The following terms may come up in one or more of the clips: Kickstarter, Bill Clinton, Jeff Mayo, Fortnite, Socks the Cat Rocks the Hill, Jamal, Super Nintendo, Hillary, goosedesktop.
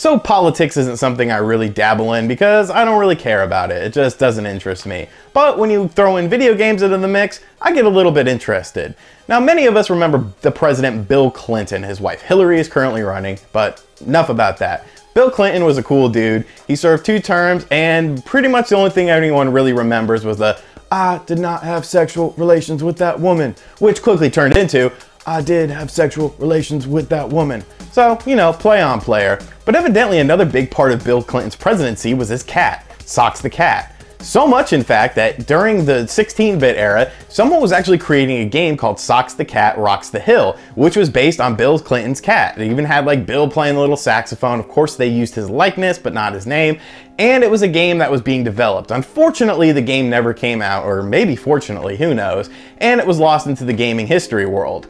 So politics isn't something I really dabble in because I don't really care about it. It just doesn't interest me. But when you throw in video games into the mix, I get a little bit interested. Now, many of us remember the president Bill Clinton. His wife Hillary is currently running, but enough about that. Bill Clinton was a cool dude. He served 2 terms, and pretty much the only thing anyone really remembers was the, "I did not have sexual relations with that woman," which quickly turned into, "I did have sexual relations with that woman." So, you know, play on, player. But evidently another big part of Bill Clinton's presidency was his cat, Socks the Cat. So much, in fact, that during the 16-bit era, someone was actually creating a game called Socks the Cat Rocks the Hill, which was based on Bill Clinton's cat. They even had like Bill playing the little saxophone. Of course, they used his likeness, but not his name. And it was a game that was being developed. Unfortunately, the game never came out, or maybe fortunately, who knows? And it was lost into the gaming history world.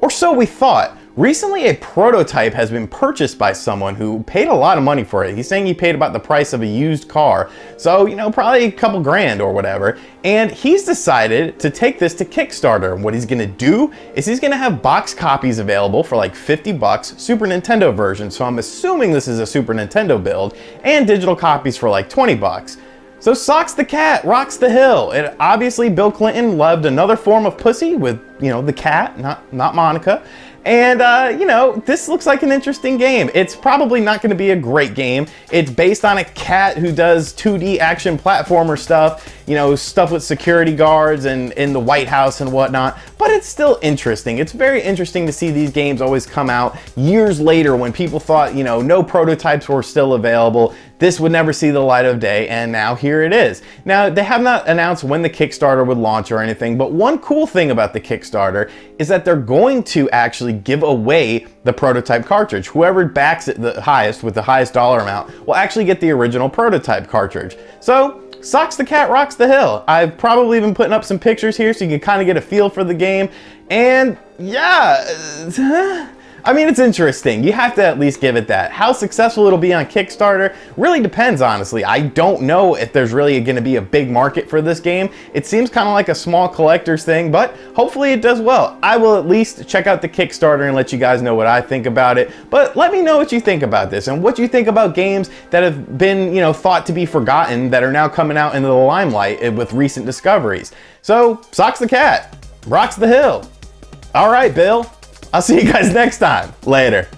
Or so we thought. Recently, a prototype has been purchased by someone who paid a lot of money for it. He's saying he paid about the price of a used car. So, you know, probably a couple grand or whatever. And he's decided to take this to Kickstarter. And what he's gonna do is he's gonna have box copies available for like $50, Super Nintendo version. So I'm assuming this is a Super Nintendo build, and digital copies for like $20. So Socks the Cat Rocks the Hill. And obviously Bill Clinton loved another form of pussy with, you know, the cat, not Monica. And, you know, this looks like an interesting game. It's probably not going to be a great game. It's based on a cat who does 2D action platformer stuff, you know, stuff with security guards and in the White House and whatnot, but it's still interesting. It's very interesting to see these games always come out years later when people thought, you know, no prototypes were still available. This would never see the light of day, and now here it is. Now, they have not announced when the Kickstarter would launch or anything, but one cool thing about the Kickstarter is that they're going to actually give away the prototype cartridge. Whoever backs it the highest with the highest dollar amount will actually get the original prototype cartridge. So, Socks the Cat Rocks the Hill. I've probably been putting up some pictures here so you can kind of get a feel for the game. And yeah, I mean, it's interesting. You have to at least give it that. How successful it'll be on Kickstarter really depends, honestly. I don't know if there's really gonna be a big market for this game. It seems kind of like a small collector's thing, but hopefully it does well. I will at least check out the Kickstarter and let you guys know what I think about it. But let me know what you think about this and what you think about games that have been, you know, thought to be forgotten that are now coming out into the limelight with recent discoveries. So, Socks the Cat Rocks the Hill. All right, Bill. I'll see you guys next time. Later.